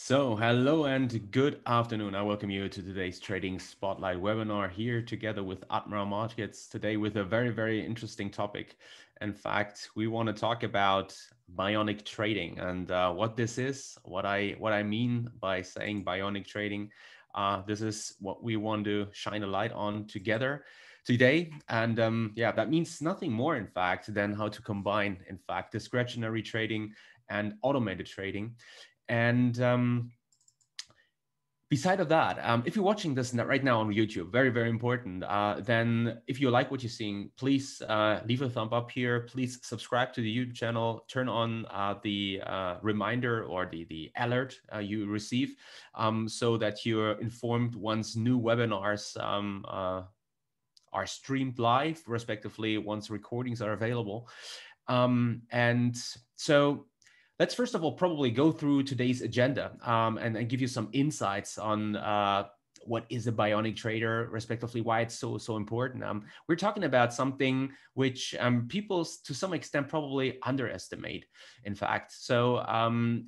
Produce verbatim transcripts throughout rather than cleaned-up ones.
So hello and good afternoon. I welcome you to today's Trading Spotlight webinar here together with Admiral Markets today with a very, very interesting topic. In fact, we want to talk about bionic trading and uh, what this is, what I, what I mean by saying bionic trading. Uh, this is what we want to shine a light on together today. And um, yeah, that means nothing more, in fact, than how to combine, in fact, discretionary trading and automated trading. And um, beside of that, um, if you're watching this right now on YouTube, very, very important, uh, then if you like what you're seeing, please uh, leave a thumb up here. Please subscribe to the YouTube channel, turn on uh, the uh, reminder or the, the alert uh, you receive um, so that you're informed once new webinars um, uh, are streamed live, respectively, once recordings are available. Um, and so, let's first of all probably go through today's agenda um, and, and give you some insights on uh, what is a bionic trader, respectively, why it's so, so important. Um, we're talking about something which um, people to some extent probably underestimate, in fact. So um,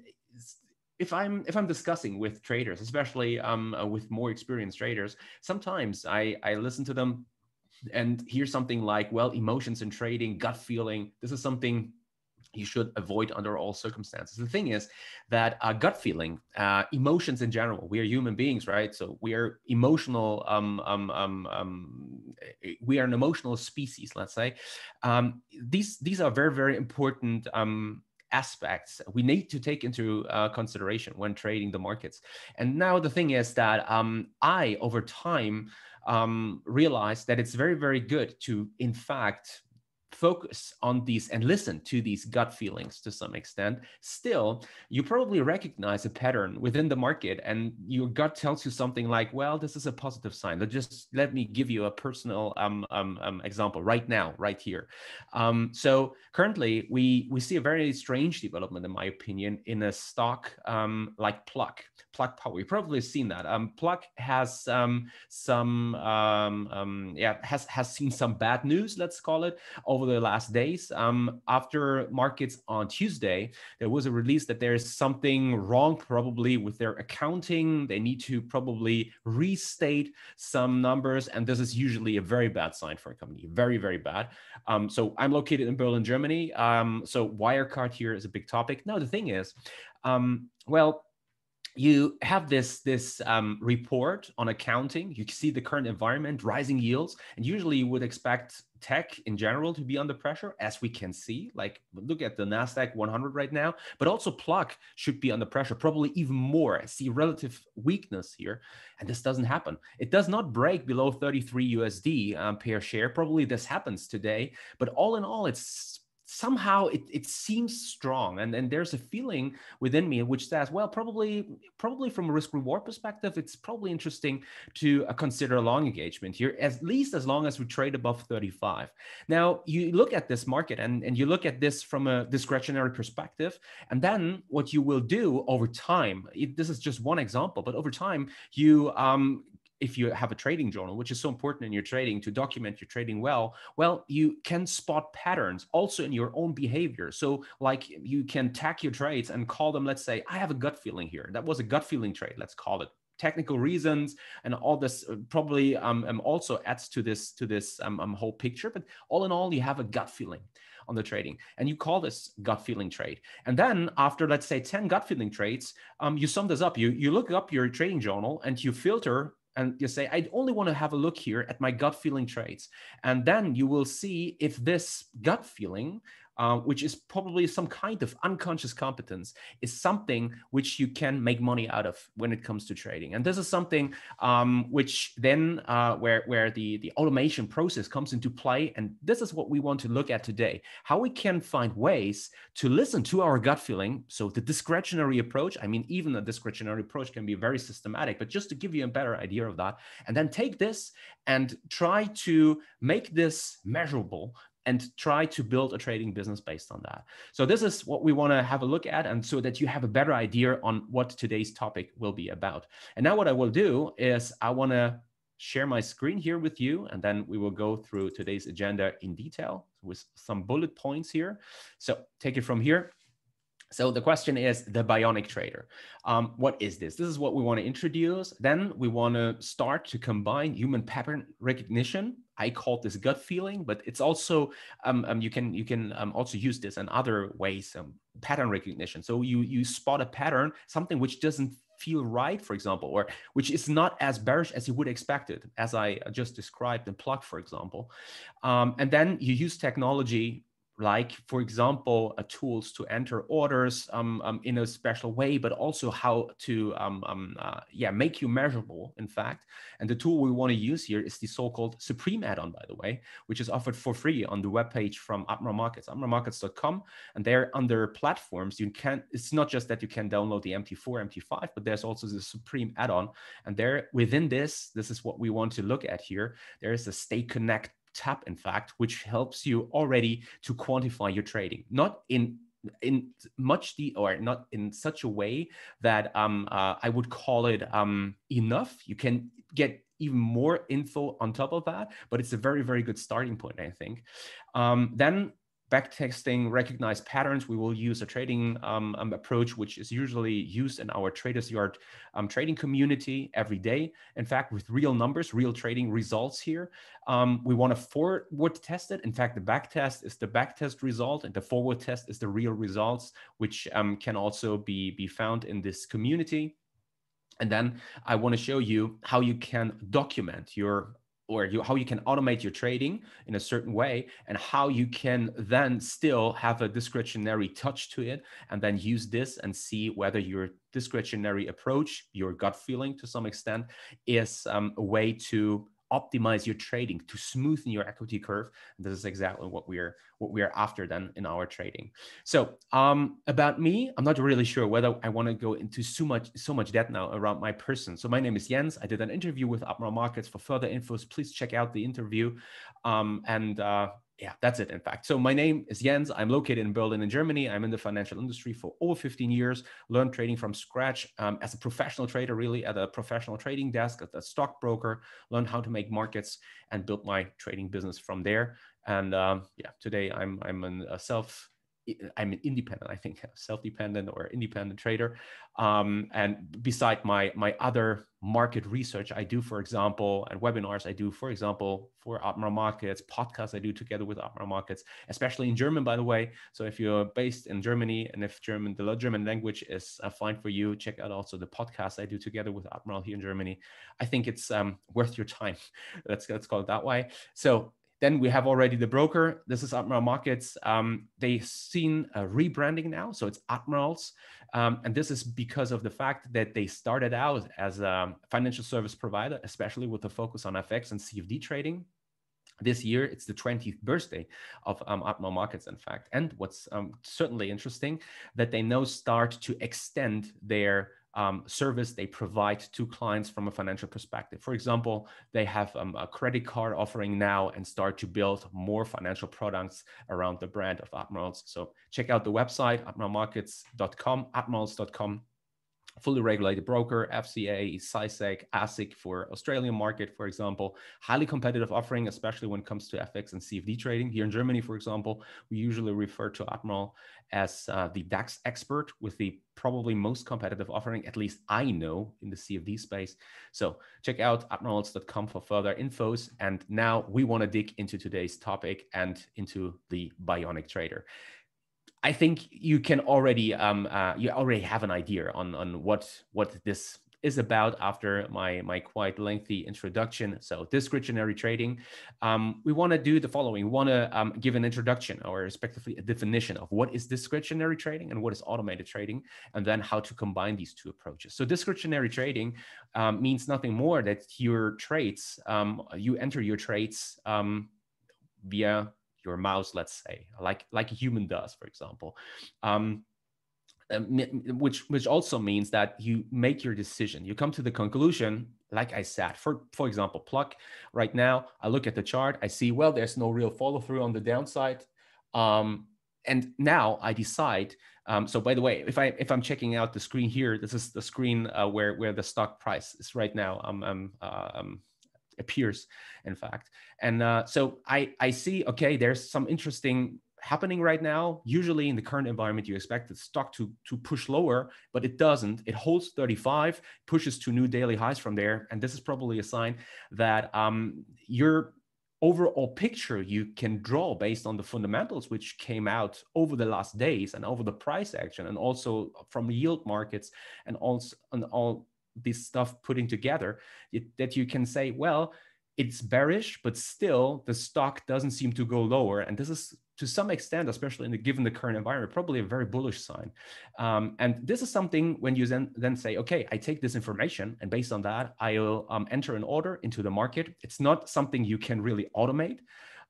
if, I'm, if I'm discussing with traders, especially um, with more experienced traders, sometimes I, I listen to them and hear something like, well, emotions in trading, gut feeling, this is something you should avoid under all circumstances. The thing is that uh, gut feeling, uh, emotions in general, we are human beings, right? So we are emotional, um, um, um, um, we are an emotional species, let's say. Um, these, these are very, very important um, aspects we need to take into uh, consideration when trading the markets. And now the thing is that um, I, over time, um, realized that it's very, very good to, in fact, focus on these and listen to these gut feelings to some extent. Still, you probably recognize a pattern within the market and your gut tells you something like, well, this is a positive sign. But just let me give you a personal um, um, um, example right now, right here. Um, so currently we, we see a very strange development, in my opinion, in a stock um, like Plug, Plug Power. You've probably seen that. Um, Plug has um, some, um, um, yeah, has, has seen some bad news, let's call it, over Over the last days. Um, after markets on Tuesday, there was a release that there is something wrong probably with their accounting. They need to probably restate some numbers. And this is usually a very bad sign for a company, very, very bad. Um, so I'm located in Berlin, Germany. Um, so Wirecard here is a big topic. Now, the thing is, um, well, you have this, this um, report on accounting. You see the current environment, rising yields, and usually you would expect tech in general to be under pressure, as we can see. Like, look at the NASDAQ one hundred right now, but also Plug should be under pressure, probably even more. I see relative weakness here, and this doesn't happen. It does not break below thirty-three U S D um, per share. Probably this happens today, but all in all, it's somehow it, it seems strong. And, and there's a feeling within me which says, well, probably, probably from a risk reward perspective, it's probably interesting to uh, consider a long engagement here, at least as long as we trade above thirty-five. Now, you look at this market and, and you look at this from a discretionary perspective, and then what you will do over time, it, this is just one example, but over time, you um, if you have a trading journal, which is so important in your trading to document your trading well, well, you can spot patterns also in your own behavior. So like you can tag your trades and call them, let's say, I have a gut feeling here. That was a gut feeling trade, let's call it. Technical reasons and all this probably um, um, also adds to this, to this um, um, whole picture. But all in all, you have a gut feeling on the trading and you call this gut feeling trade. And then after, let's say, ten gut feeling trades, um, you sum this up. You, you look up your trading journal and you filter and you say, I only want to have a look here at my gut feeling trades. And then you will see if this gut feeling, uh, which is probably some kind of unconscious competence, is something which you can make money out of when it comes to trading. And this is something um, which then uh, where, where the, the automation process comes into play. And this is what we want to look at today, how we can find ways to listen to our gut feeling. So the discretionary approach, I mean, even a discretionary approach can be very systematic, but just to give you a better idea of that, and then take this and try to make this measurable and try to build a trading business based on that. So this is what we want to have a look at, and so that you have a better idea on what today's topic will be about. And now what I will do is I want to share my screen here with you, and then we will go through today's agenda in detail with some bullet points here. So take it from here. So the question is the bionic trader. Um, what is this? This is what we want to introduce. Then we want to start to combine human pattern recognition. I call this gut feeling, but it's also um, um, you can you can um, also use this in other ways. Um, pattern recognition. So you you spot a pattern, something which doesn't feel right, for example, or which is not as bearish as you would expect it, as I just described in Plug, for example. Um, and then you use technology, like, for example, uh, tools to enter orders um, um, in a special way, but also how to um, um, uh, yeah, make you measurable, in fact. And the tool we want to use here is the so-called Supreme add-on, by the way, which is offered for free on the webpage from Admiral Markets, admiral markets dot com. And there, under platforms, you can, it's not just that you can download the M T four, M T five, but there's also the Supreme add-on. And there, within this, this is what we want to look at here. There is a Stay Connect tab, in fact, which helps you already to quantify your trading, not in in much the or not in such a way that um uh, I would call it um enough. You can get even more info on top of that, but it's a very very good starting point, I think. Um, then backtesting recognized patterns. We will use a trading um, um, approach, which is usually used in our Traders Yard um, trading community every day. In fact, with real numbers, real trading results here. Um, we want to forward test it. In fact, the back test is the back test result, and the forward test is the real results, which um, can also be, be found in this community. And then I want to show you how you can document your or you, how you can automate your trading in a certain way, and how you can then still have a discretionary touch to it, and then use this and see whether your discretionary approach, your gut feeling to some extent, is um, a way to optimize your trading, to smoothen your equity curve. And this is exactly what we're what we are after then in our trading. So um, about me, I'm not really sure whether I want to go into so much so much depth now around my person. So my name is Jens. I did an interview with Admiral Markets. For further infos, please check out the interview. Um, and uh, yeah, that's it, in fact. So my name is Jens. I'm located in Berlin in Germany. I'm in the financial industry for over fifteen years, learned trading from scratch um, as a professional trader, really at a professional trading desk, at a stockbroker, learned how to make markets and built my trading business from there. And um, yeah, today I'm, I'm an, a self, I'm an independent, I think, self-dependent or independent trader. Um, and beside my, my other market research I do, for example, and webinars I do, for example, for Admiral Markets, podcasts I do together with Admiral Markets, especially in German, by the way. So if you're based in Germany and if German, the German language is uh, fine for you, check out also the podcast I do together with Admiral here in Germany. I think it's um, worth your time. let's, let's call it that way. So then we have already the broker. This is Admiral Markets. Um, they've seen a rebranding now, so it's Admirals. Um, and this is because of the fact that they started out as a financial service provider, especially with a focus on F X and C F D trading. This year, it's the twentieth birthday of um, Admiral Markets, in fact. And what's um, certainly interesting, that they now start to extend their Um, service they provide to clients from a financial perspective. For example, they have um, a credit card offering now and start to build more financial products around the brand of Admirals. So check out the website, admiral markets dot com, admirals dot com, fully regulated broker, F C A, S I S E C, A S I C for Australian market, for example, highly competitive offering, especially when it comes to F X and C F D trading. Here in Germany, for example, we usually refer to Admiral as uh, the DAX expert with the probably most competitive offering, at least I know, in the C F D space. So check out admirals dot com for further infos. And now we want to dig into today's topic and into the bionic trader. I think you can already um, uh, you already have an idea on on what what this is about after my my quite lengthy introduction. So discretionary trading, um, we want to do the following. We want to um, give an introduction or respectively a definition of what is discretionary trading and what is automated trading, and then how to combine these two approaches. So discretionary trading um, means nothing more that your trades, um, you enter your trades um, via your mouse, let's say, like like a human does, for example, um, which which also means that you make your decision. You come to the conclusion, like I said, for for example, Plug. Right now, I look at the chart, I see, well, there's no real follow through on the downside, um, and now I decide. Um, so by the way, if I if I'm checking out the screen here, this is the screen uh, where where the stock price is right now. Um, um, uh, um, appears, in fact. And uh, so I, I see, okay, there's some interesting happening right now. Usually in the current environment, you expect the stock to, to push lower, but it doesn't. It holds thirty-five, pushes to new daily highs from there. And this is probably a sign that um, your overall picture you can draw based on the fundamentals, which came out over the last days and over the price action, and also from yield markets and also and all this stuff putting together, it, that you can say, well, it's bearish, but still the stock doesn't seem to go lower. And this is to some extent, especially in the, given the current environment, probably a very bullish sign. Um, and this is something when you then, then say, okay, I take this information and based on that, I'll um, enter an order into the market. It's not something you can really automate,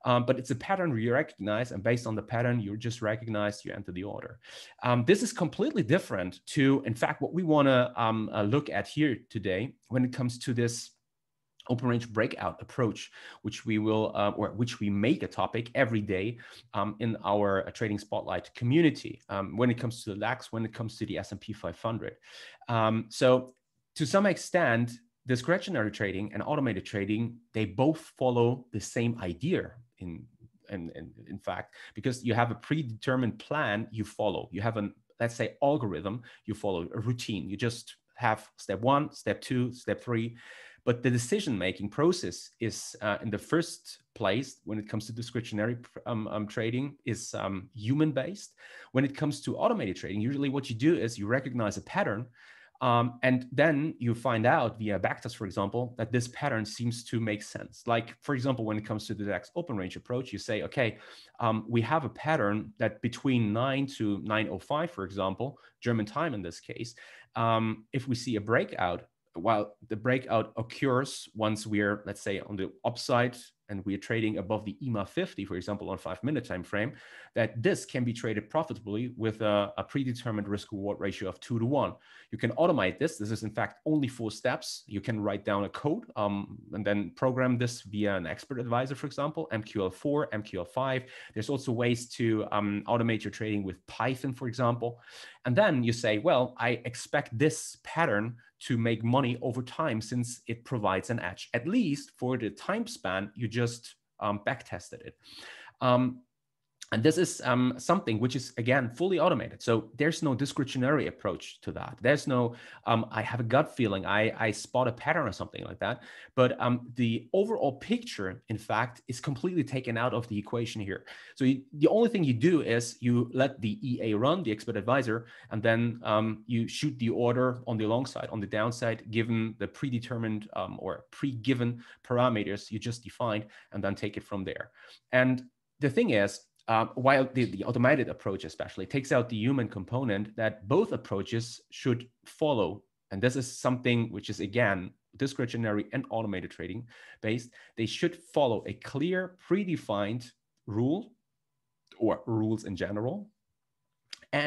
um, but it's a pattern you recognize. And based on the pattern, you just recognize, you enter the order. Um, this is completely different to, in fact, what we wanna um, uh, look at here today when it comes to this open range breakout approach, which we will, uh, or which we make a topic every day um, in our uh, Trading Spotlight community, um, when it comes to the DAX, when it comes to the S and P five hundred. Um, so to some extent, discretionary trading and automated trading, they both follow the same idea in, in, in, in fact, because you have a predetermined plan you follow. You have an, let's say, algorithm you follow, a routine. You just have step one, step two, step three. But the decision-making process is, uh, in the first place, when it comes to discretionary um, um, trading, is um, human-based. When it comes to automated trading, usually what you do is you recognize a pattern, um, and then you find out via backtest, for example, that this pattern seems to make sense. Like, for example, when it comes to the DAX open range approach, you say, okay, um, we have a pattern that between nine to nine oh five, for example, German time in this case, um, if we see a breakout, while the breakout occurs once we're, let's say, on the upside and we're trading above the E M A fifty, for example, on five minute time frame, that this can be traded profitably with a, a predetermined risk reward ratio of two to one. You can automate this. This is in fact only four steps. You can write down a code um, and then program this via an expert advisor, for example, M Q L four, M Q L five. There's also ways to um, automate your trading with Python, for example. And then you say, well, I expect this pattern to make money over time since it provides an edge, at least for the time span you just um, backtested it. Um, and this is um, something which is, again, fully automated. So there's no discretionary approach to that. There's no, um, I have a gut feeling, I, I spot a pattern or something like that. But um, the overall picture, in fact, is completely taken out of the equation here. So you, the only thing you do is you let the E A run, the expert advisor, and then um, you shoot the order on the long side, on the downside, given the predetermined um, or pre-given parameters you just defined, and then take it from there. And the thing is, Uh, while the, the automated approach especially takes out the human component, that both approaches should follow. And this is something which is, again, discretionary and automated trading based. They should follow a clear predefined rule or rules in general,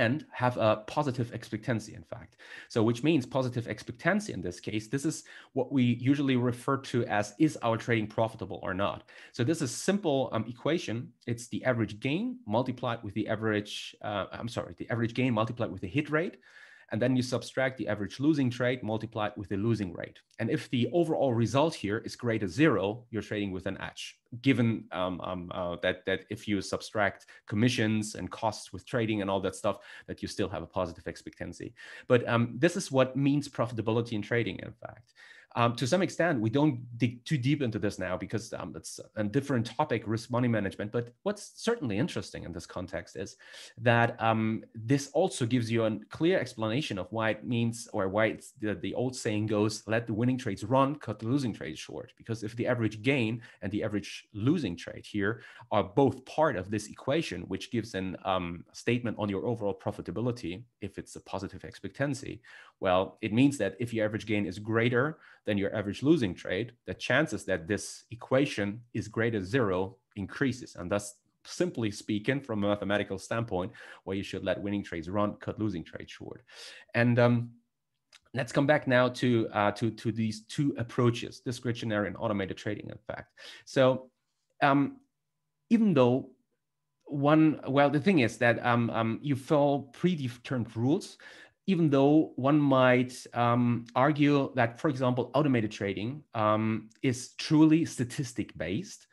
and have a positive expectancy, in fact. So which means positive expectancy in this case, this is what we usually refer to as, is our trading profitable or not? So this is a simple um, equation. It's the average gain multiplied with the average, uh, I'm sorry, the average gain multiplied with the hit rate. And then you subtract the average losing trade multiplied with the losing rate. And if the overall result here is greater zero, you're trading with an edge, given um, um, uh, that, that if you subtract commissions and costs with trading and all that stuff, that you still have a positive expectancy. But um, this is what means profitability in trading, in fact. Um, to some extent, we don't dig too deep into this now because um, it's a different topic, risk money management. But what's certainly interesting in this context is that um, this also gives you a clear explanation of why it means, or why it's the, the old saying goes, let the winning trades run, cut the losing trades short. Because if the average gain and the average losing trade here are both part of this equation, which gives an um, statement on your overall profitability, if it's a positive expectancy, well, it means that if your average gain is greater than your average losing trade, the chances that this equation is greater than zero increases. And thus, simply speaking, from a mathematical standpoint, where you should let winning trades run, cut losing trades short. And um, let's come back now to, uh, to, to these two approaches, discretionary and automated trading, in fact. So um, even though one, well, the thing is that um, um, you follow predetermined rules, even though one might um, argue that, for example, automated trading um, is truly statistic-based,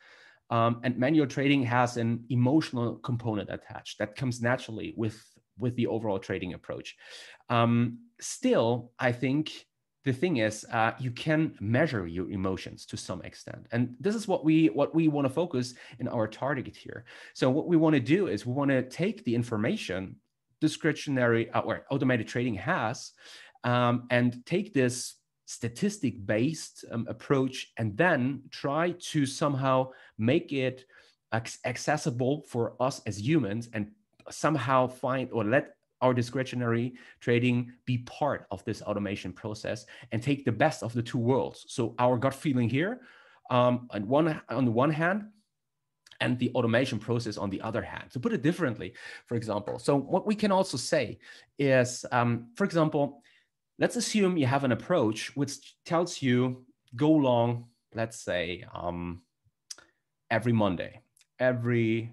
Um, and manual trading has an emotional component attached that comes naturally with, with the overall trading approach. Um, still, I think the thing is, uh, you can measure your emotions to some extent. And this is what we, what we want to focus in our target here. So what we want to do is we want to take the information discretionary or automated trading has um, and take this statistic-based um, approach and then try to somehow make it accessible for us as humans and somehow find or let our discretionary trading be part of this automation process and take the best of the two worlds. So our gut feeling here um, and one, on the one hand, and the automation process on the other hand. To put it differently, for example, so what we can also say is, um, for example, let's assume you have an approach which tells you go long, let's say, um, every Monday, every,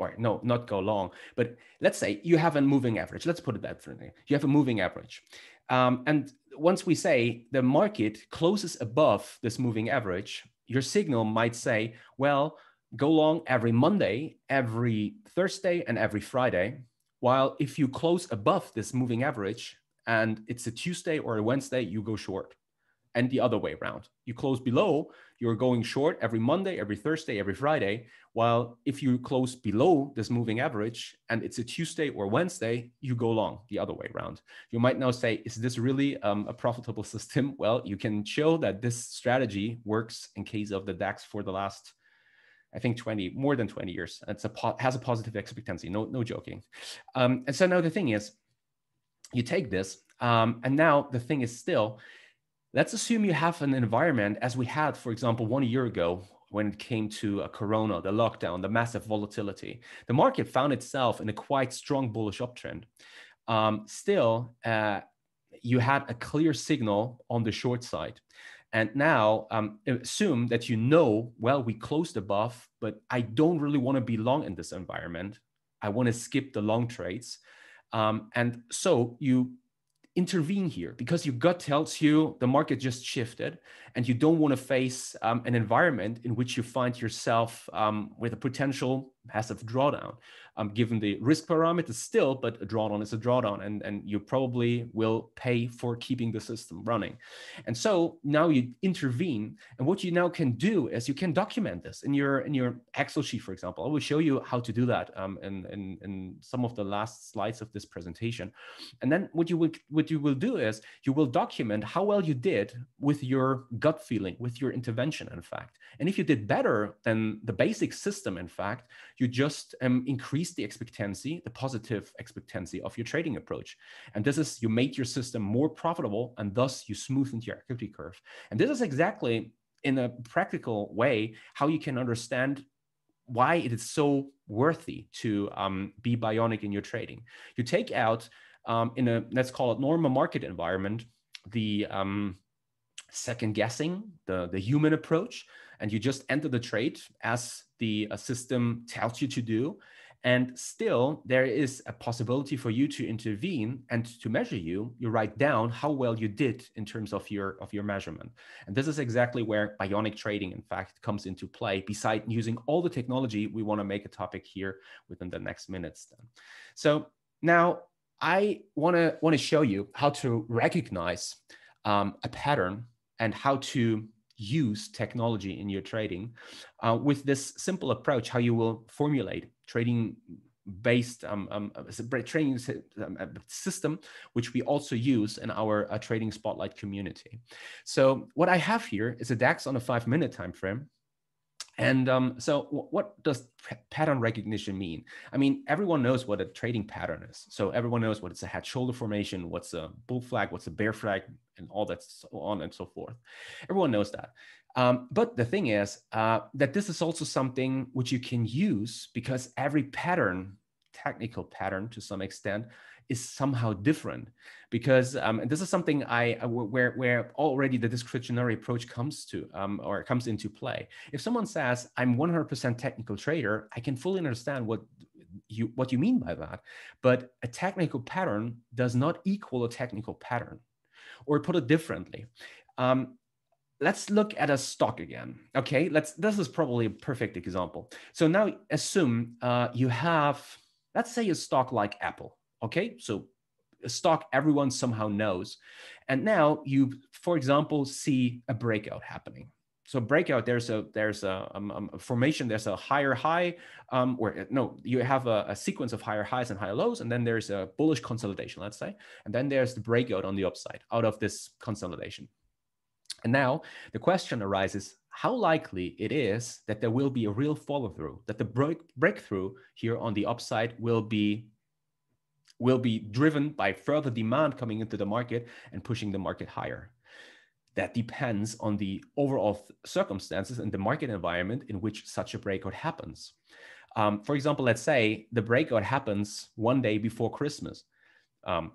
or no, not go long, but let's say you have a moving average. Let's put it that differently. You have a moving average. Um, and once we say the market closes above this moving average, your signal might say, well, go long every Monday, every Thursday, and every Friday. While if you close above this moving average and it's a Tuesday or a Wednesday, you go short. And the other way around. You close below, you're going short every Monday, every Thursday, every Friday. While if you close below this moving average and it's a Tuesday or Wednesday, you go long the other way around. You might now say, is this really um, a profitable system? Well, you can show that this strategy works in case of the DAX for the last I think twenty, more than twenty years. It's a has a positive expectancy, no, no joking. Um, and so now the thing is, you take this, um, and now the thing is still, let's assume you have an environment as we had, for example, one year ago, when it came to a Corona, the lockdown, the massive volatility. The market found itself in a quite strong bullish uptrend. Um, still, uh, you had a clear signal on the short side. And now um, assume that you know, well, we closed above, but I don't really want to be long in this environment. I want to skip the long trades. Um, and so you intervene here because your gut tells you the market just shifted and you don't want to face um, an environment in which you find yourself um, with a potential massive drawdown. Um, given the risk parameters still, but a drawdown is a drawdown and, and you probably will pay for keeping the system running. And so now you intervene. And what you now can do is you can document this in your in your Excel sheet, for example. I will show you how to do that um, in, in, in some of the last slides of this presentation. And then what you, will, what you will do is you will document how well you did with your gut feeling, with your intervention, in fact. And if you did better than the basic system, in fact, you just um, increase the expectancy, the positive expectancy of your trading approach. And this is, you made your system more profitable and thus you smoothened your activity curve. And this is exactly in a practical way, how you can understand why it is so worthy to um, be bionic in your trading. You take out um, in a, let's call it normal market environment, the um, second guessing, the, the human approach, and you just enter the trade as the uh, system tells you to do. And still, there is a possibility for you to intervene and to measure you. You write down how well you did in terms of your, of your measurement. And this is exactly where bionic trading, in fact, comes into play, besides using all the technology. We want to make a topic here within the next minutes. Then. So now I want to want to show you how to recognize um, a pattern and how to use technology in your trading uh, with this simple approach, how you will formulate trading based um, um, trading system, which we also use in our uh, Trading Spotlight community. So what I have here is a DAX on a five minute time frame. And um, so what does pattern recognition mean? I mean, everyone knows what a trading pattern is. So everyone knows what it's a head shoulder formation, what's a bull flag, what's a bear flag, and all that so on and so forth. Everyone knows that. Um, but the thing is uh, that this is also something which you can use because every pattern, technical pattern to some extent, is somehow different because um, and this is something I where where already the discretionary approach comes to um, or comes into play. If someone says I'm one hundred percent technical trader, I can fully understand what you what you mean by that. But a technical pattern does not equal a technical pattern, or put it differently. Um, let's look at a stock again. Okay, let's, this is probably a perfect example. So now assume uh, you have, let's say a stock like Apple. Okay, so a stock everyone somehow knows. And now you, for example, see a breakout happening. So breakout, there's a there's a, um, a formation, there's a higher high, um, or no, you have a, a sequence of higher highs and higher lows, and then there's a bullish consolidation, let's say. And then there's the breakout on the upside out of this consolidation. And now the question arises, how likely it is that there will be a real follow-through, that the break, breakthrough here on the upside will be, will be driven by further demand coming into the market and pushing the market higher. That depends on the overall circumstances and the market environment in which such a breakout happens. Um, for example, let's say the breakout happens one day before Christmas. Um,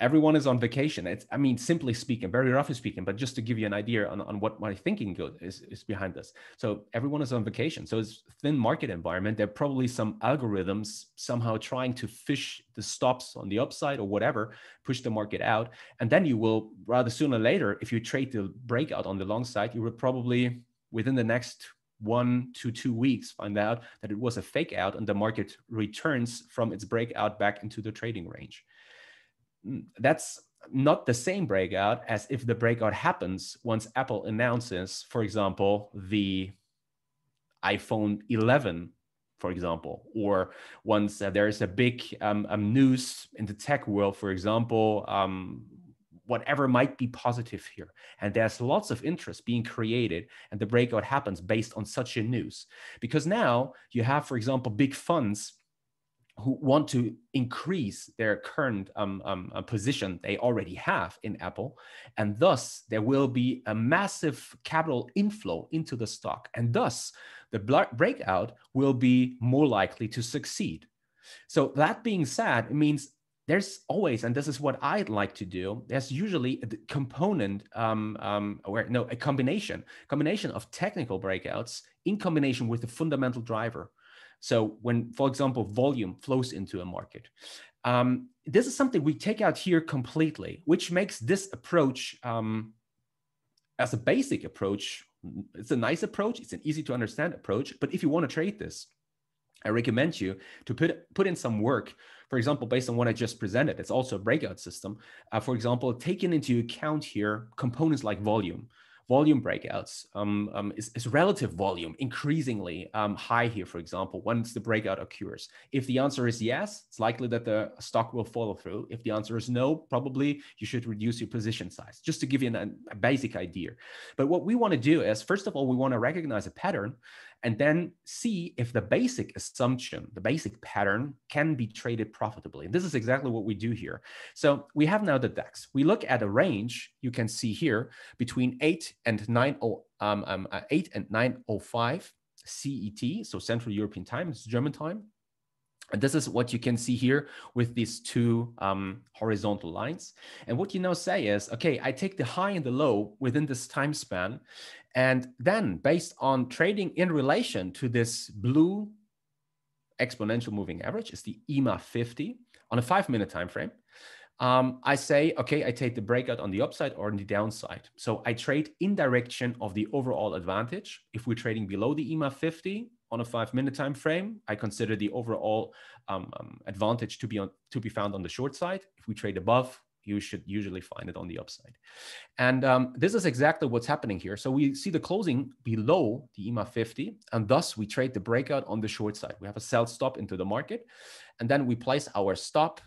everyone is on vacation. It's, I mean, simply speaking, very roughly speaking, but just to give you an idea on, on what my thinking goes, is, is behind this. So everyone is on vacation. So it's thin market environment. There are probably some algorithms somehow trying to fish the stops on the upside or whatever, push the market out. And then you will, rather sooner or later, if you trade the breakout on the long side, you will probably within the next one to two weeks find out that it was a fake out and the market returns from its breakout back into the trading range. That's not the same breakout as if the breakout happens once Apple announces, for example, the iPhone eleven. For example, or once uh, there is a big um, um, news in the tech world, for example, um, whatever might be positive here. And there's lots of interest being created and the breakout happens based on such a news. Because now you have, for example, big funds who want to increase their current um, um, position they already have in Apple. And thus there will be a massive capital inflow into the stock. And thus the breakout will be more likely to succeed. So that being said, it means there's always, and this is what I'd like to do, there's usually a component um, um, or no, a combination, combination of technical breakouts in combination with the fundamental driver. So when, for example, volume flows into a market, um, this is something we take out here completely, which makes this approach um, as a basic approach. It's a nice approach. It's an easy to understand approach. But if you want to trade this, I recommend you to put, put in some work. For example, based on what I just presented, it's also a breakout system. Uh, for example, taking into account here components like volume. Volume breakouts um, um, is, is relative volume increasingly um, high here, for example, once the breakout occurs. If the answer is yes, it's likely that the stock will follow through. If the answer is no, probably you should reduce your position size, just to give you an, a basic idea. But what we want to do is, first of all, we want to recognize a pattern and then see if the basic assumption, the basic pattern can be traded profitably. And this is exactly what we do here. So we have now the DAX. We look at a range, you can see here, between eight and nine oh five C E T, so Central European time, it's German time. And this is what you can see here with these two um, horizontal lines. And what you now say is, okay, I take the high and the low within this time span. And then based on trading in relation to this blue exponential moving average, is the E M A fifty on a five minute time frame. Um, I say, okay, I take the breakout on the upside or on the downside. So I trade in direction of the overall advantage. If we're trading below the E M A fifty on a five minute time frame, I consider the overall um, um, advantage to be, on, to be found on the short side. If we trade above, you should usually find it on the upside. And um, this is exactly what's happening here. So we see the closing below the E M A fifty, and thus we trade the breakout on the short side. We have a sell stop into the market, and then we place our stop.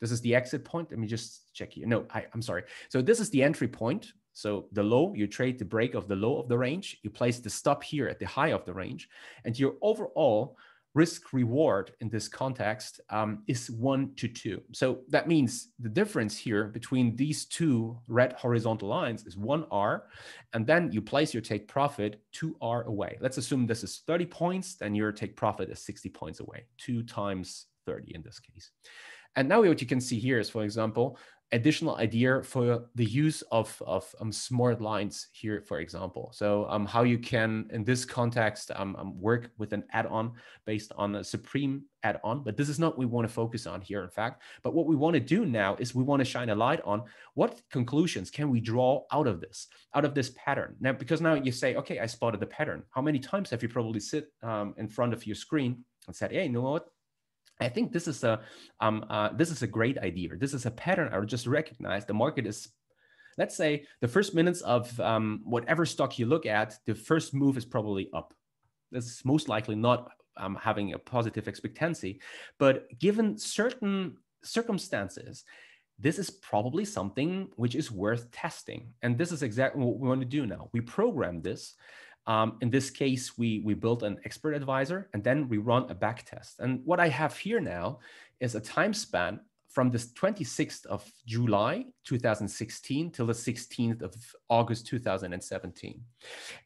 This is the exit point. Let me just check here. No, I, I'm sorry. So this is the entry point. So the low, you trade the break of the low of the range. You place the stop here at the high of the range. And your overall risk reward in this context um, is one to two. So that means the difference here between these two red horizontal lines is one R. And then you place your take profit two R away. Let's assume this is thirty points. Then your take profit is sixty points away, two times thirty in this case. And now what you can see here is, for example, additional idea for the use of, of um, smart lines here, for example. So um, how you can, in this context, um, um, work with an add-on based on a Supreme add-on, but this is not what we want to focus on here, in fact. But what we want to do now is we want to shine a light on what conclusions can we draw out of this, out of this pattern. Now, because now you say, okay, I spotted the pattern. How many times have you probably sit um, in front of your screen and said, hey, you know what? I think this is a um, uh, this is a great idea. This is a pattern I just recognized. The market is, let's say, the first minutes of um, whatever stock you look at, the first move is probably up. That's most likely not um, having a positive expectancy, but given certain circumstances, this is probably something which is worth testing. And this is exactly what we want to do now. We program this. Um, in this case, we, we built an expert advisor and then we run a back test. And what I have here now is a time span from the twenty-sixth of July two thousand sixteen till the sixteenth of August two thousand seventeen.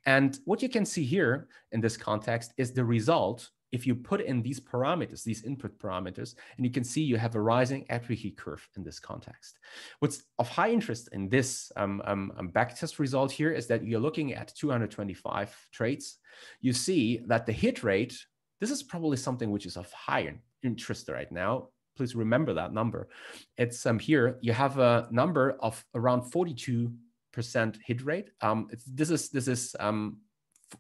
And what you can see here in this context is the result if you put in these parameters, these input parameters, and you can see you have a rising equity curve in this context. What's of high interest in this um, um, backtest result here is that you're looking at two hundred twenty-five trades. You see that the hit rate, this is probably something which is of high interest right now. Please remember that number. It's um, here, you have a number of around forty-two percent hit rate. Um, it's, this is, this is um,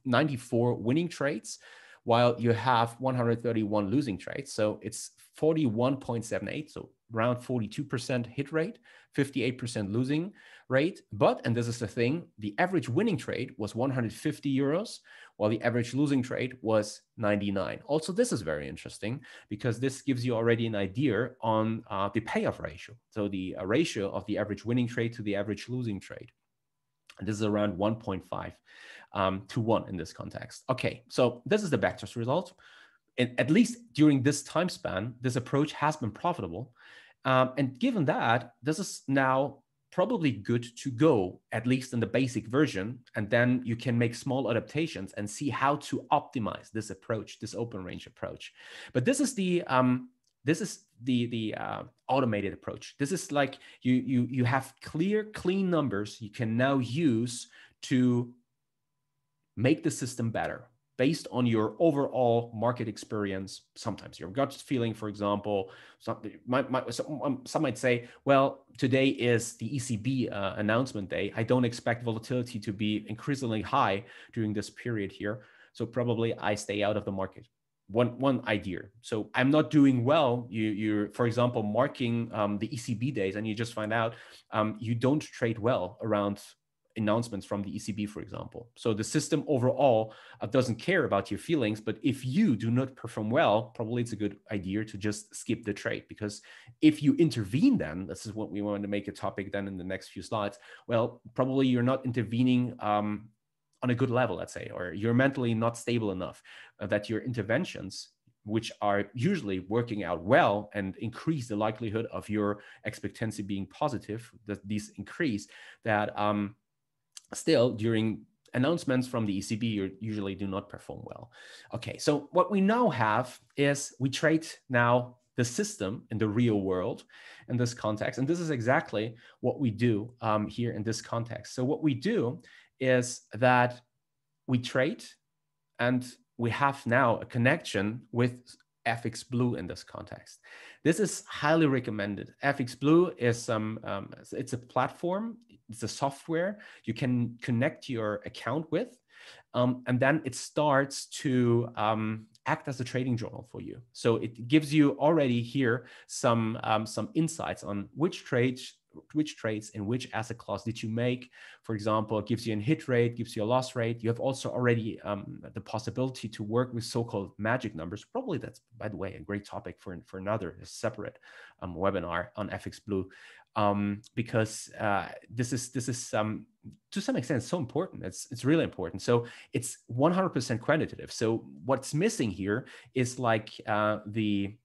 ninety-four winning trades, while you have one hundred thirty-one losing trades. So it's forty-one point seven eight, so around forty-two percent hit rate, fifty-eight percent losing rate. But, and this is the thing, the average winning trade was one hundred fifty euros, while the average losing trade was ninety-nine. Also, this is very interesting because this gives you already an idea on uh, the payoff ratio. So the uh, ratio of the average winning trade to the average losing trade. And this is around one point five. Um, to one in this context. Okay, so this is the backtest result. And at least during this time span, this approach has been profitable. Um, and given that, this is now probably good to go, at least in the basic version. And then you can make small adaptations and see how to optimize this approach, this open range approach. But this is the um, this is the the uh, automated approach. This is like you you you have clear, clean numbers you can now use to make the system better based on your overall market experience. Sometimes your gut feeling, for example, some might, might, some, some might say, well, today is the E C B uh, announcement day. I don't expect volatility to be increasingly high during this period here. So probably I stay out of the market. One, one idea. So I'm not doing well. You, you're, for example, marking um, the E C B days, and you just find out um, you don't trade well around announcements from the E C B, for example. So the system overall uh, doesn't care about your feelings, but if you do not perform well, probably it's a good idea to just skip the trade, because if you intervene, then this is what we want to make a topic then in the next few slides. Well, probably you're not intervening um, on a good level, let's say, or you're mentally not stable enough uh, that your interventions, which are usually working out well and increase the likelihood of your expectancy being positive, that these increase, that um, still, during announcements from the E C B, you usually do not perform well. Okay, so what we now have is we trade now the system in the real world in this context. And this is exactly what we do um, here in this context. So what we do is that we trade, and we have now a connection with FXBlue in this context. This is highly recommended. FXBlue is um, um, it's a platform, it's a software you can connect your account with, um, and then it starts to um, act as a trading journal for you. So it gives you already here some um, some insights on which trades which trades in which asset class did you make. For example, it gives you a hit rate, gives you a loss rate. You have also already um, the possibility to work with so-called magic numbers. Probably that's, by the way, a great topic for, for another separate um, webinar on FXBlue, um, because uh, this is, this is um, to some extent so important. It's, it's really important. So it's one hundred percent quantitative. So what's missing here is like uh, the,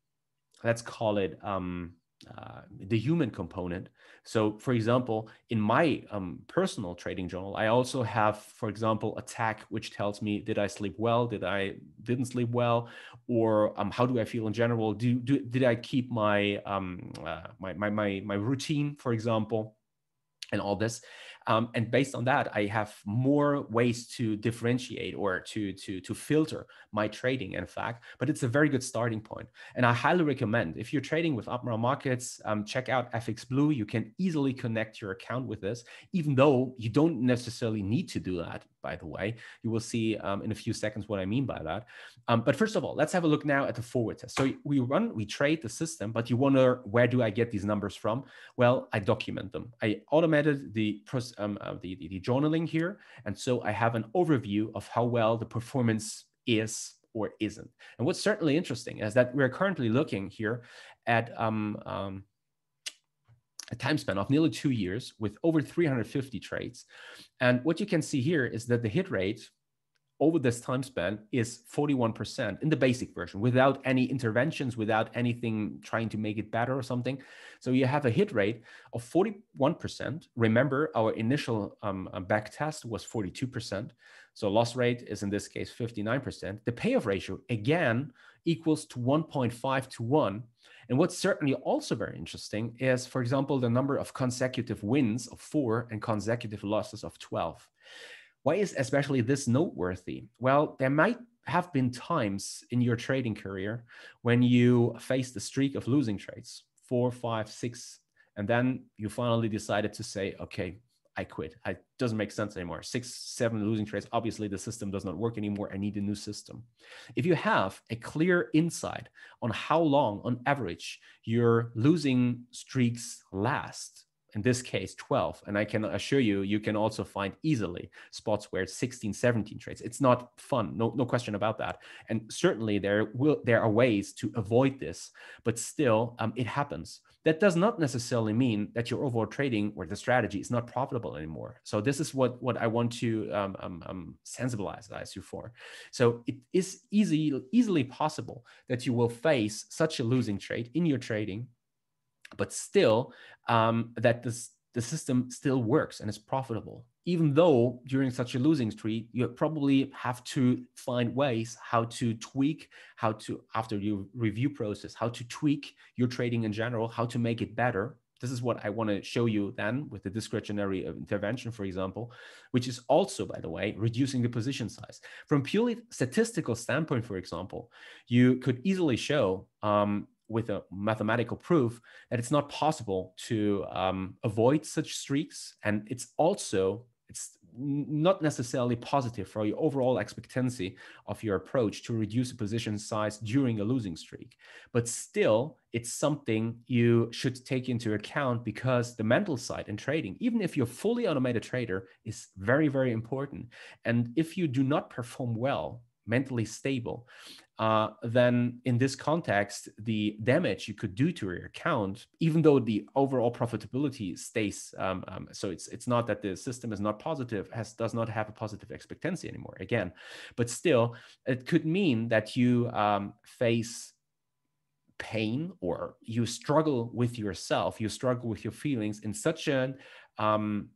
let's call it, um, Uh, the human component, So for example, in my um, personal trading journal, I also have, for example, a tag which tells me, did I sleep well? Did I didn't sleep well? Or um, how do I feel in general? Do, do did I keep my, um, uh, my, my, my, my routine, for example, and all this? Um, and based on that, I have more ways to differentiate or to, to, to filter my trading, in fact, but it's a very good starting point. And I highly recommend, if you're trading with Admiral Markets, um, check out F X Blue. You can easily connect your account with this, even though you don't necessarily need to do that, by the way. You will see um, in a few seconds what I mean by that. Um, but first of all, let's have a look now at the forward test. So we run, we trade the system, but you wonder, where do I get these numbers from? Well, I document them. I automated the process. Um, uh, the, the, the journaling here. And so I have an overview of how well the performance is or isn't. And what's certainly interesting is that we're currently looking here at um, um, a time span of nearly two years with over three hundred fifty trades. And what you can see here is that the hit rate over this time span is forty-one percent in the basic version, without any interventions, without anything trying to make it better or something. So you have a hit rate of forty-one percent. Remember, our initial um, back test was forty-two percent. So loss rate is in this case fifty-nine percent. The payoff ratio again equals to one point five to one. And what's certainly also very interesting is, for example, the number of consecutive wins of four and consecutive losses of twelve. Why is especially this noteworthy? Well, there might have been times in your trading career when you faced a streak of losing trades, four, five, six, and then you finally decided to say, okay, I quit. It doesn't make sense anymore. Six, seven losing trades. Obviously, the system does not work anymore. I need a new system. If you have a clear insight on how long, on average, your losing streaks last, in this case, twelve. And I can assure you, you can also find easily spots where it's sixteen, seventeen trades. It's not fun, no, no question about that. And certainly there will there are ways to avoid this, but still um, it happens. That does not necessarily mean that your overall trading or the strategy is not profitable anymore. So this is what, what I want to um, um, um, sensibilize you for. So it is easy, easily possible that you will face such a losing trade in your trading, but still um, that this, the system still works and is profitable, even though during such a losing streak, you probably have to find ways how to tweak, how to, after your review process, how to tweak your trading in general, how to make it better. This is what I want to show you then with the discretionary intervention, for example, which is also, by the way, reducing the position size. From a purely statistical standpoint, for example, you could easily show um, with a mathematical proof that it's not possible to um, avoid such streaks. And it's also, it's not necessarily positive for your overall expectancy of your approach to reduce the position size during a losing streak. But still, it's something you should take into account, because the mental side in trading, even if you're fully automated trader, is very, very important. And if you do not perform well, mentally stable, uh, then in this context, the damage you could do to your account, even though the overall profitability stays, um, um, so it's it's not that the system is not positive, has does not have a positive expectancy anymore, again, but still, it could mean that you um, face pain, or you struggle with yourself, you struggle with your feelings in such an um,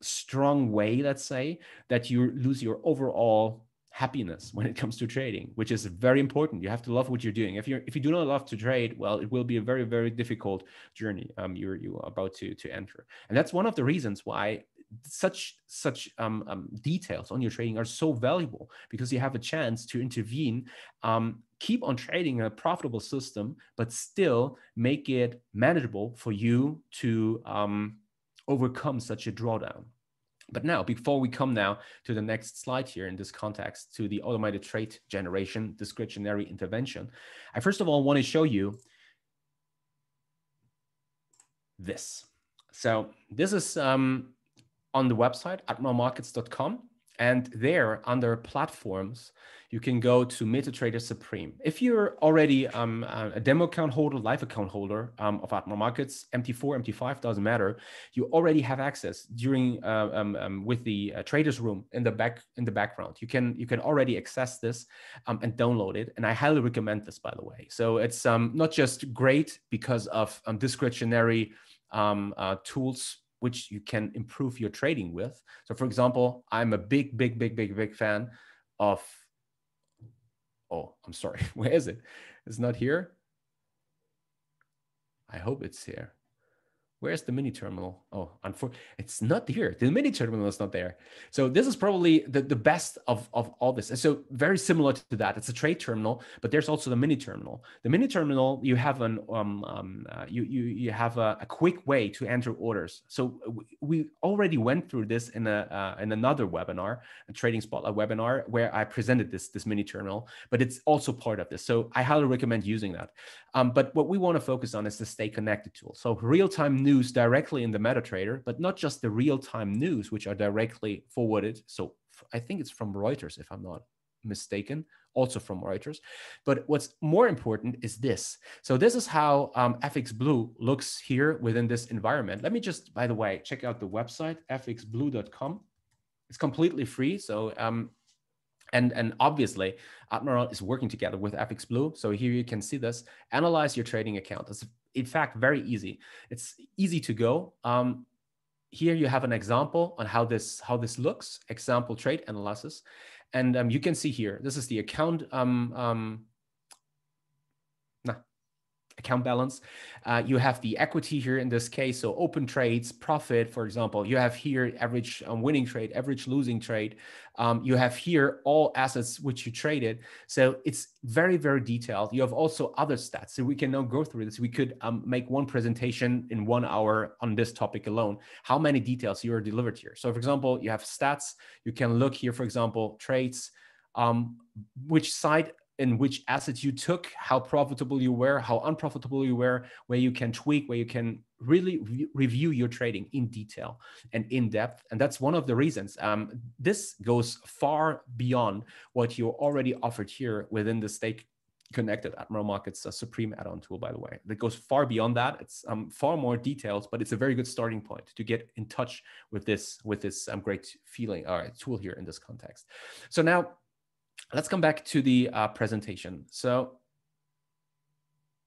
strong way, let's say, that you lose your overall happiness when it comes to trading, which is very important. You have to love what you're doing. If you if you do not love to trade, well, it will be a very, very difficult journey um, you're you're about to to enter. And that's one of the reasons why such such um, um, details on your trading are so valuable, because you have a chance to intervene, um, keep on trading a profitable system, but still make it manageable for you to um, overcome such a drawdown. But now, before we come now to the next slide here in this context, to the automated trade generation, discretionary intervention, I first of all want to show you this. So this is um, on the website, admiral markets dot com. And there, under platforms, you can go to MetaTrader Supreme. If you're already um, a demo account holder, live account holder um, of Admiral Markets, M T four, M T five, doesn't matter. You already have access during uh, um, um, with the uh, traders room in the back in the background. You can you can already access this um, and download it. And I highly recommend this, by the way. So it's um, not just great because of um, discretionary um, uh, tools which you can improve your trading with. So for example, I'm a big, big, big, big, big fan of, oh, I'm sorry, where is it? It's not here. I hope it's here. Where's the mini terminal? Oh, unfortunately, it's not here. The mini terminal is not there. So this is probably the, the best of, of all this. And so very similar to that, it's a trade terminal, but there's also the mini terminal. The mini terminal, you have an um, um uh, you you you have a, a quick way to enter orders. So we already went through this in a uh, in another webinar, a Trading Spotlight webinar, where I presented this this mini terminal. But it's also part of this. So I highly recommend using that. Um, but what we want to focus on is the Stay Connected tool. So real-time news directly in the MetaTrader, but not just the real-time news, which are directly forwarded. So I think it's from Reuters, if I'm not mistaken, also from Reuters. But what's more important is this. So this is how um, F X Blue looks here within this environment. Let me just, by the way, check out the website, F X blue dot com. It's completely free. So um, And, and obviously, Admiral is working together with F X Blue. So here you can see this. Analyze your trading account. It's, in fact, very easy. It's easy to go. Um, here you have an example on how this, how this looks, example trade analysis. And um, you can see here, this is the account, um, um, nah, account balance. Uh, you have the equity here in this case. So open trades, profit, for example. You have here average um, winning trade, average losing trade. Um, you have here all assets which you traded. So it's very, very detailed. You have also other stats. So we can now go through this. We could um, make one presentation in one hour on this topic alone, how many details you are delivered here. So for example, you have stats. You can look here, for example, trades, um, which side in which assets you took, how profitable you were, how unprofitable you were, where you can tweak, where you can really re review your trading in detail and in depth. And that's one of the reasons. Um, this goes far beyond what you already offered here within the Stay Connected Admiral Markets uh, Supreme add-on tool, by the way. That goes far beyond that. It's um, far more details, but it's a very good starting point to get in touch with this, with this um, great feeling, all right, tool here in this context. So now, let's come back to the uh, presentation. So,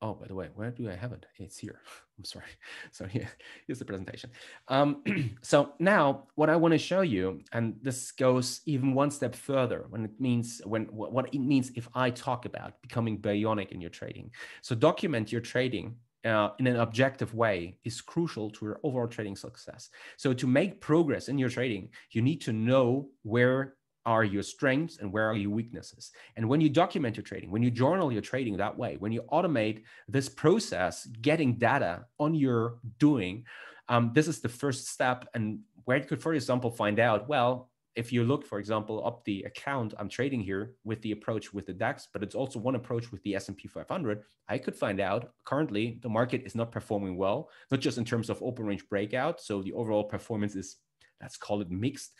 oh, by the way, where do I have it? It's here. I'm sorry. So here, here's the presentation. Um, so now what I want to show you, and this goes even one step further when it means, when what it means if I talk about becoming bionic in your trading. So document your trading uh, in an objective way is crucial to your overall trading success. So to make progress in your trading, you need to know where are your strengths and where are your weaknesses. And when you document your trading, when you journal your trading that way, when you automate this process, getting data on your doing, um, this is the first step. And where you could, for example, find out, well, if you look, for example, up the account I'm trading here with the approach with the DAX, but it's also one approach with the S and P five hundred, I could find out currently the market is not performing well, not just in terms of open range breakout. So the overall performance is, let's call it mixed.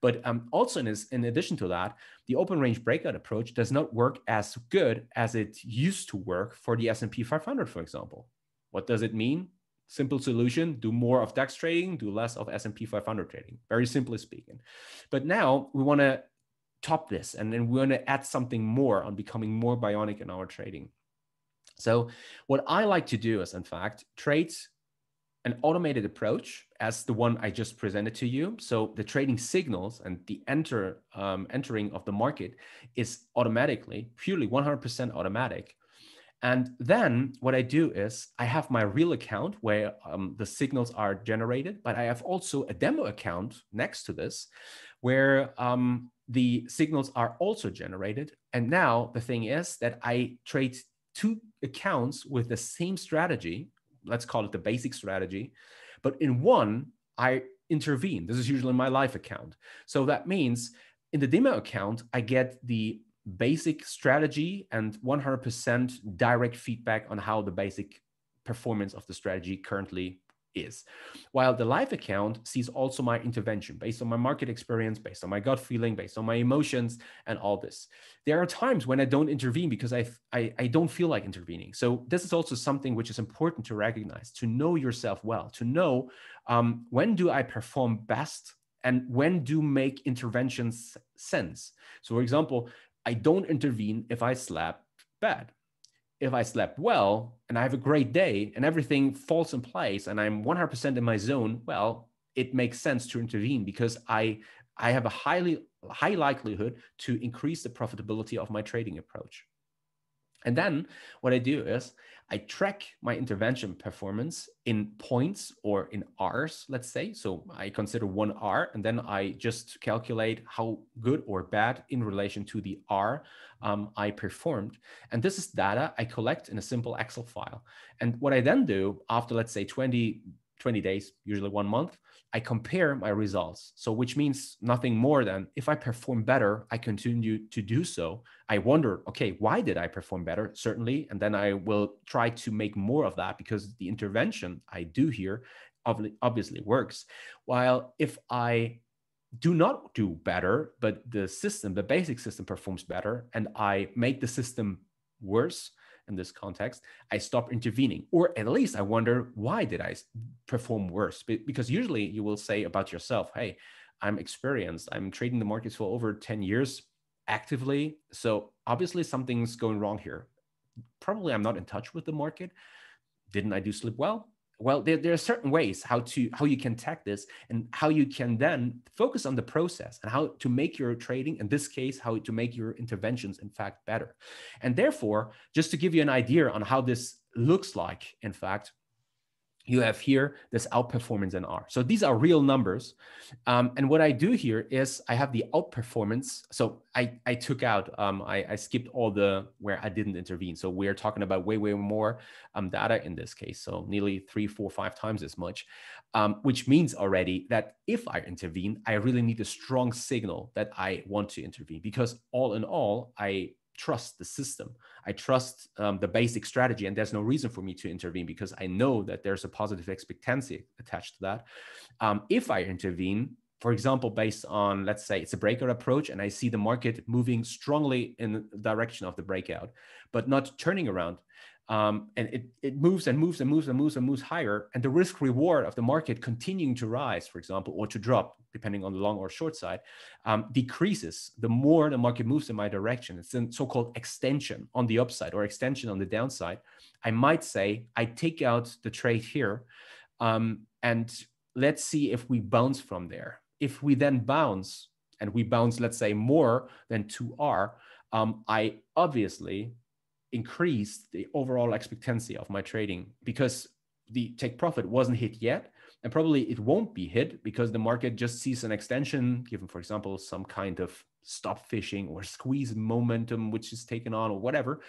But um, also in, this, in addition to that, the open range breakout approach does not work as good as it used to work for the S and P five hundred, for example. What does it mean? Simple solution, do more of DAX trading, do less of S and P five hundred trading, very simply speaking. But now we want to top this, and then we want to add something more on becoming more bionic in our trading. So what I like to do is, in fact, trade an automated approach as the one I just presented to you. So the trading signals and the enter um, entering of the market is automatically, purely one hundred percent automatic. And then what I do is I have my real account where um, the signals are generated, but I have also a demo account next to this where um, the signals are also generated. And now the thing is that I trade two accounts with the same strategy, let's call it the basic strategy, but in one, I intervene. This is usually my live account. So that means in the demo account, I get the basic strategy and one hundred percent direct feedback on how the basic performance of the strategy currently is. While the live account sees also my intervention based on my market experience, based on my gut feeling, based on my emotions and all this. There are times when I don't intervene because I, I, I don't feel like intervening. So this is also something which is important to recognize, to know yourself well, to know um, when do I perform best and when do make interventions sense. So for example, I don't intervene if I slap bad. if I slept well and I have a great day and everything falls in place and I'm one hundred percent in my zone, well, it makes sense to intervene because I, I have a highly high likelihood to increase the profitability of my trading approach. And then what I do is I track my intervention performance in points or in R's, let's say. So I consider one R and then I just calculate how good or bad in relation to the R um, I performed. And this is data I collect in a simple Excel file. And what I then do after, let's say, twenty, twenty days, usually one month, I compare my results. So which means nothing more than if I perform better, I continue to do so. I wonder, okay, why did I perform better? Certainly. And then I will try to make more of that because the intervention I do here obviously works. While if I do not do better, but the system, the basic system performs better and I make the system worse, in this context, I stop intervening, or at least I wonder, why did I perform worse? Because usually you will say about yourself, hey, I'm experienced, I'm trading the markets for over ten years actively. So obviously something's going wrong here. Probably I'm not in touch with the market. Didn't I do sleep well? Well, there, there are certain ways how to how you can tackle this and how you can then focus on the process and how to make your trading, in this case, how to make your interventions, in fact, better. And therefore, just to give you an idea on how this looks like, in fact, you have here this outperformance in R. So these are real numbers. Um, and what I do here is I have the outperformance. So I, I took out, um, I, I skipped all the where I didn't intervene. So we're talking about way, way more um, data in this case. So nearly three, four, five times as much, um, which means already that if I intervene, I really need a strong signal that I want to intervene because all in all, I trust the system. I trust um, the basic strategy, and there's no reason for me to intervene because I know that there's a positive expectancy attached to that. Um, if I intervene, for example, based on, let's say it's a breakout approach and I see the market moving strongly in the direction of the breakout, but not turning around. Um, and it, it moves and moves and moves and moves and moves higher. And the risk reward of the market continuing to rise, for example, or to drop, depending on the long or short side, um, decreases the more the market moves in my direction. It's a so-called extension on the upside or extension on the downside. I might say, I take out the trade here um, and let's see if we bounce from there. If we then bounce and we bounce, let's say more than two R, um, I obviously increased the overall expectancy of my trading because the take profit wasn't hit yet. And probably it won't be hit because the market just sees an extension, given, for example, some kind of stop fishing or squeeze momentum, which is taken on or whatever.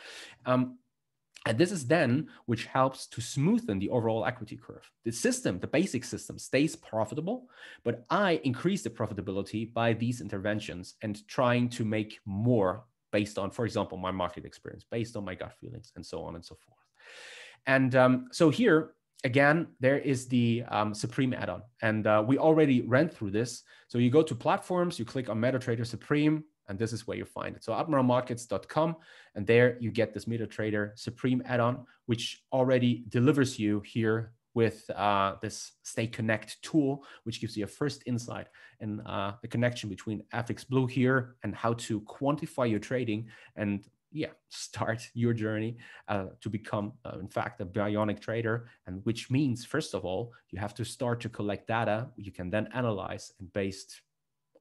Um, and this is then, which helps to smoothen the overall equity curve. The system, the basic system stays profitable, but I increase the profitability by these interventions and trying to make more based on, for example, my market experience, based on my gut feelings, and so on and so forth. And um, so here, again, there is the um, Supreme add-on. And uh, we already ran through this. So you go to platforms, you click on MetaTrader Supreme, and this is where you find it. So admiral markets dot com, and there you get this MetaTrader Supreme add-on, which already delivers you here with uh, this Stay Connect tool, which gives you a first insight and uh, the connection between F X Blue here and how to quantify your trading and yeah, start your journey uh, to become, uh, in fact, a bionic trader. And which means, first of all, you have to start to collect data. You can then analyze and based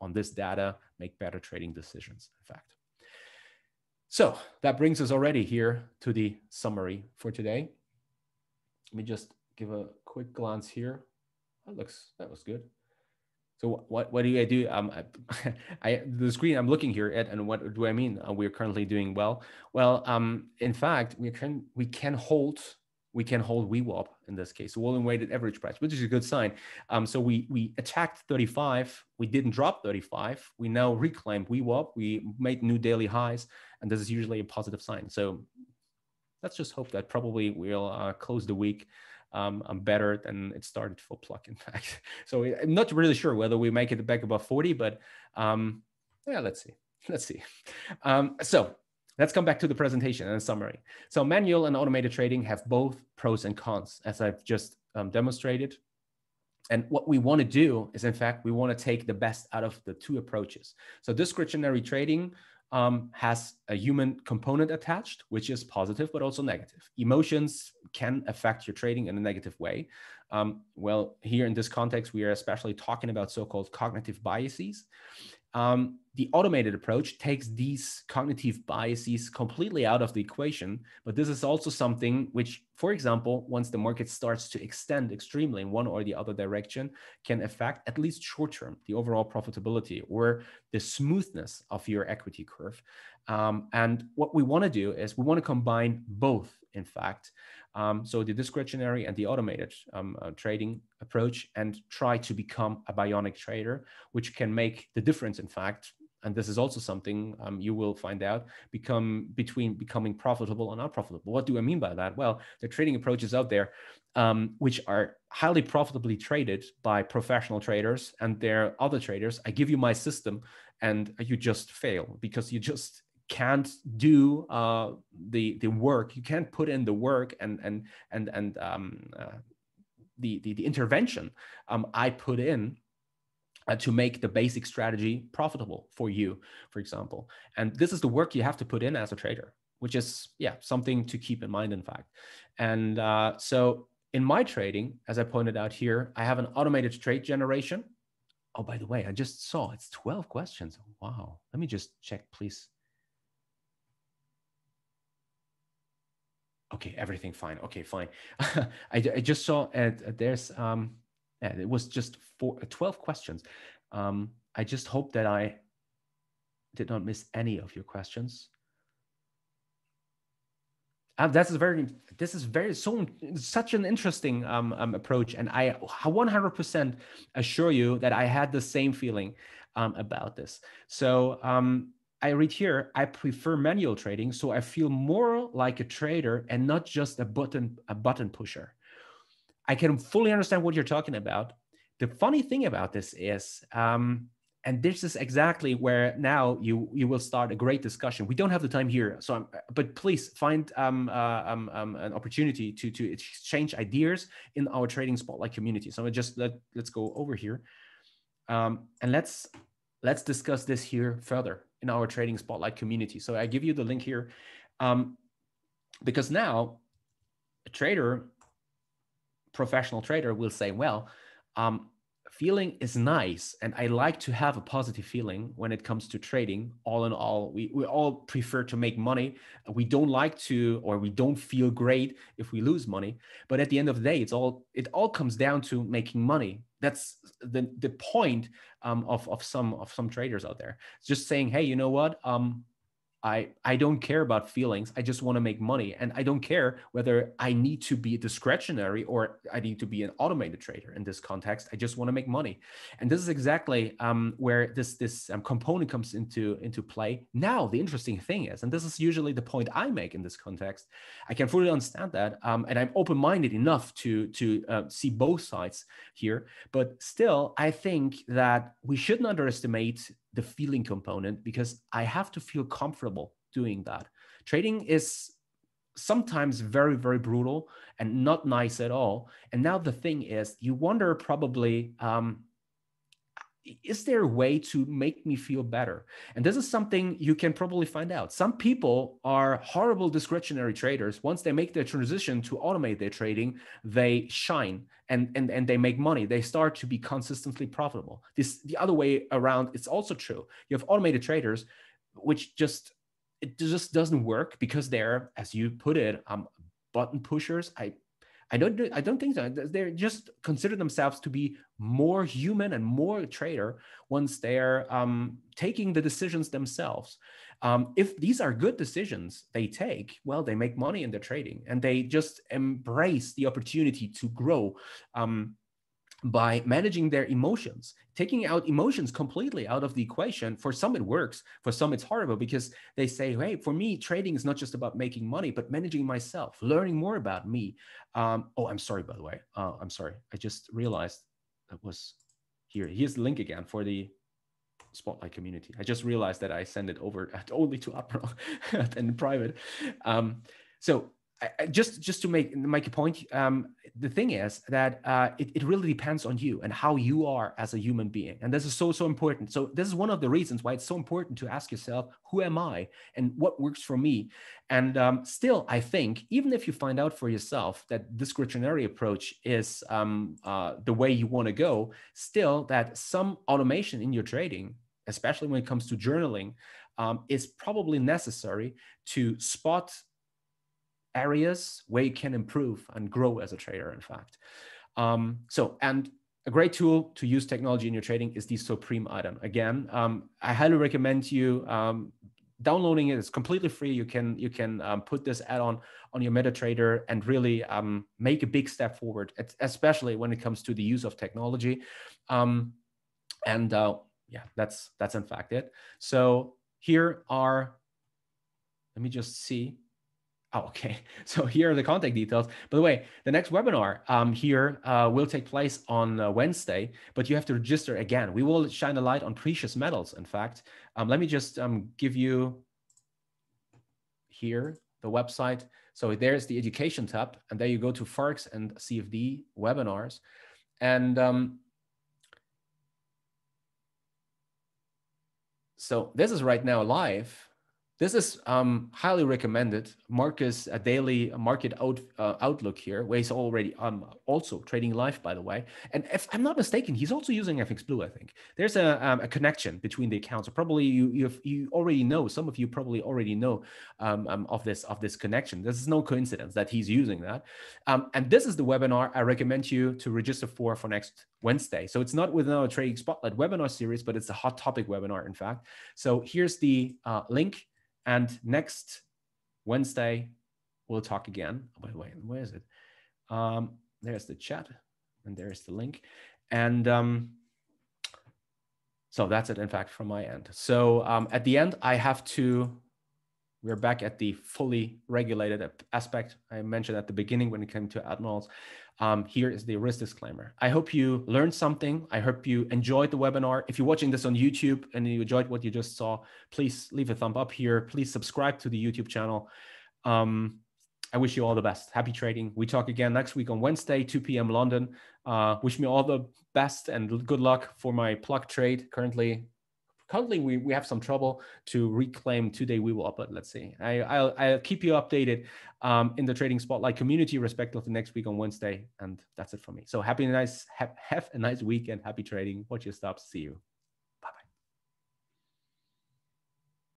on this data, make better trading decisions, in fact. So that brings us already here to the summary for today. Let me just give a quick glance here. That looks, that was good. So what, what do I do? Um, I, I, the screen I'm looking here at, and what do I mean? Uh, we're currently doing well. Well, um, in fact, we can, we can hold, we can hold V WAP in this case, so volume weighted average price, which is a good sign. Um, so we, we attacked thirty-five, we didn't drop thirty-five. We now reclaimed V WAP, we made new daily highs, and this is usually a positive sign. So let's just hope that probably we'll uh, close the week Um, I'm better than it started for Plug, in fact. So I'm not really sure whether we make it back above forty, but um, yeah, let's see. Let's see. Um, so let's come back to the presentation and a summary. So manual and automated trading have both pros and cons, as I've just um, demonstrated. And what we want to do is, in fact, we want to take the best out of the two approaches. So discretionary trading um, has a human component attached, which is positive, but also negative. Emotions can affect your trading in a negative way. Um, well, here in this context, we are especially talking about so-called cognitive biases. Um, the automated approach takes these cognitive biases completely out of the equation, but this is also something which, for example, once the market starts to extend extremely in one or the other direction, can affect, at least short-term, the overall profitability or the smoothness of your equity curve. Um, and what we want to do is we want to combine both, in fact, um, so the discretionary and the automated um, uh, trading approach, and try to become a bionic trader, which can make the difference, in fact, and this is also something um, you will find out, become between becoming profitable and not profitable. What do I mean by that? Well, the trading approaches out there, um, which are highly profitably traded by professional traders, and there are other traders, I give you my system and you just fail because you just can't do uh, the the work. You can't put in the work and and and and um, uh, the, the the intervention um, I put in uh, to make the basic strategy profitable for you, for example. And this is the work you have to put in as a trader, which is yeah something to keep in mind, in fact. And uh, so in my trading, as I pointed out here, I have an automated trade generation. Oh, by the way, I just saw it's twelve questions. Wow, let me just check, please. Okay, everything fine. Okay, fine. I, I just saw uh, there's, um, yeah, it was just four, twelve questions. Um, I just hope that I did not miss any of your questions. Uh, that's very, this is very, so such an interesting um, um, approach. And I one hundred percent assure you that I had the same feeling um, about this. So, um, I read here, I prefer manual trading, so I feel more like a trader and not just a button, a button pusher. I can fully understand what you're talking about. The funny thing about this is, um, and this is exactly where now you, you will start a great discussion. We don't have the time here, so I'm, but please find um, uh, um, um, an opportunity to, to exchange ideas in our Trading Spotlight community. So I just let, let's go over here um, and let's, let's discuss this here further in our Trading Spotlight community. So I give you the link here um, because now a trader, professional trader will say, well, um, feeling is nice. And I like to have a positive feeling when it comes to trading. All in all, we, we all prefer to make money. We don't like to, or we don't feel great if we lose money. But at the end of the day, it's all, it all comes down to making money. That's the, the point um, of, of, some, of some traders out there. It's just saying, hey, you know what? Um, I, I don't care about feelings. I just want to make money. And I don't care whether I need to be discretionary or I need to be an automated trader in this context. I just want to make money. And this is exactly um, where this, this um, component comes into, into play. Now, the interesting thing is, and this is usually the point I make in this context, I can fully understand that. Um, and I'm open-minded enough to, to uh, see both sides here. But still, I think that we shouldn't underestimate the feeling component, because I have to feel comfortable doing that. Trading is sometimes very, very brutal and not nice at all. And now the thing is, you wonder probably, um, is there a way to make me feel better? And this is something you can probably find out. Some people are horrible discretionary traders. Once they make their transition to automate their trading, they shine and, and, and they make money. They start to be consistently profitable. This, the other way around, it's also true. You have automated traders, which just, it just doesn't work because they're, as you put it, um, button pushers. I I don't, I don't think so. They just consider themselves to be more human and more a trader once they're um, taking the decisions themselves. Um, if these are good decisions they take, well, they make money in their trading and they just embrace the opportunity to grow um, by managing their emotions, taking out emotions completely out of the equation. For some, it works. For some, it's horrible because they say, hey, for me, trading is not just about making money, but managing myself, learning more about me. Um, oh, I'm sorry, by the way. Uh, I'm sorry. I just realized that was here. Here's the link again for the Spotlight community. I just realized that I sent it over only to Admiral and private. Um, so I, just just to make make a point, um, the thing is that uh, it, it really depends on you and how you are as a human being. And this is so, so important. So this is one of the reasons why it's so important to ask yourself, who am I and what works for me? And um, still, I think, even if you find out for yourself that discretionary approach is um, uh, the way you want to go, still that some automation in your trading, especially when it comes to journaling, um, is probably necessary to spot areas where you can improve and grow as a trader, in fact. Um, so, and a great tool to use technology in your trading is the Supreme item. Again, um, I highly recommend you um, downloading it. It's completely free. You can you can um, put this add-on on your MetaTrader and really um, make a big step forward, especially when it comes to the use of technology. Um, and uh, yeah, that's that's in fact it. So here are, let me just see. Oh, okay, so here are the contact details. By the way, the next webinar um, here uh, will take place on uh, Wednesday, but you have to register again. We will shine a light on precious metals, in fact. Um, let me just um, give you here the website. So there's the education tab, and there you go to Forex and C F D webinars. And um, so this is right now live. This is um, highly recommended. Marcus, a daily market out, uh, outlook here, where he's already um, also trading live, by the way. And if I'm not mistaken, he's also using F X Blue, I think. There's a, um, a connection between the accounts. Probably you you've, you already know, some of you probably already know um, um, of, this, of this connection. This is no coincidence that he's using that. Um, and this is the webinar I recommend you to register for for next Wednesday. So it's not within our Trading Spotlight webinar series, but it's a hot topic webinar, in fact. So here's the uh, link. And next Wednesday, we'll talk again. Wait, wait, where is it? Um, there's the chat and there's the link. And um, so that's it, in fact, from my end. So um, at the end, I have to, we're back at the fully regulated aspect I mentioned at the beginning when it came to Admirals. Um, here is the risk disclaimer. I hope you learned something. I hope you enjoyed the webinar. If you're watching this on YouTube and you enjoyed what you just saw, please leave a thumb up here. Please subscribe to the YouTube channel. Um, I wish you all the best. Happy trading. We talk again next week on Wednesday, two p m London. Uh, wish me all the best and good luck for my plug trade. Currently, currently we, we have some trouble to reclaim today. We will upload. Let's see. I, I'll, I'll keep you updated um, in the Trading Spotlight community, respectively, next week on Wednesday. And that's it for me. So happy, nice, have, have a nice weekend. Happy trading. Watch your stops. See you.